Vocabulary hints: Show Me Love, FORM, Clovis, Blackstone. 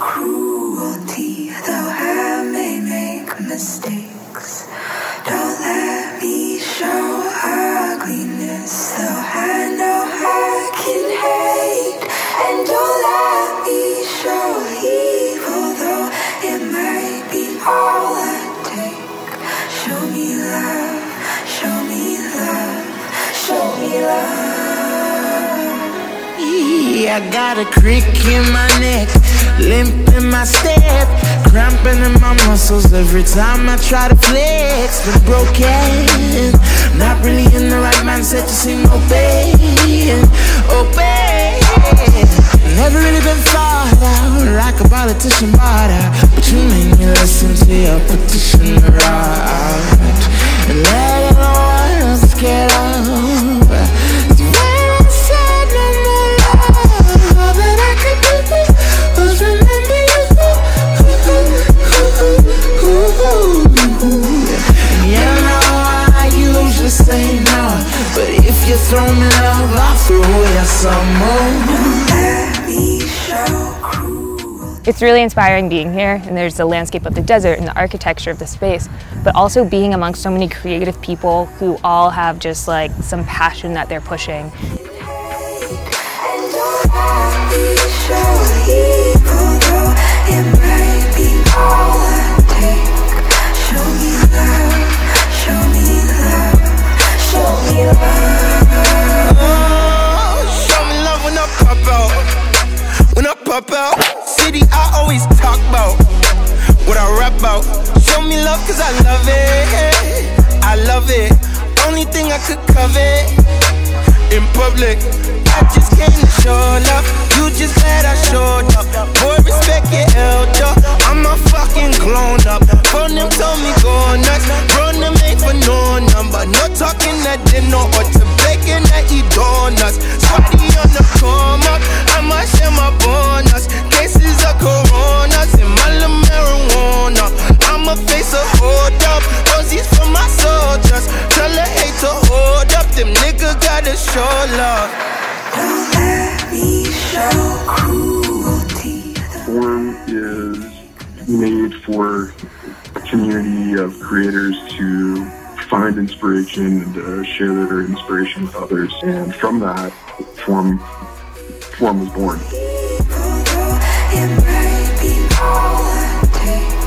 cruelty, though I may make mistakes. Don't let me show ugliness, though I know I can hate. And don't let me show evil, though it might be all I take. Show me love, show me love, show me love. I got a crick in my neck, limp in my step, cramping in my muscles every time I try to flex. But broken, not really in the right mindset to sing obey, obey. Never really been thought out, like a politician bought out, but you made me listen to your petition right. And let it all scared off. You throw me love, I'll throw you some more. It's really inspiring being here, and there's the landscape of the desert and the architecture of the space, but also being amongst so many creative people who all have just like some passion that they're pushing. City I always talk about, what I rap about. Show me love cause I love it, I love it. Only thing I could covet in public, I just came to show love. You just glad I showed up, boy respect your elder. I'm a fucking grown up, phone them told me go nuts. Run them ain't for no number, no talking at dinner or to bacon that eat donuts. Sweaty on the come up, I might share my bonus. Cases of coronas and my little marijuana. I'ma face a hold up, Aussies for my soldiers. Tell a hate to hold up, them niggas gotta show love. Don't let me show cruelty. FORM is made for a community of creators to find inspiration and share their inspiration with others, and from that, FORM was born.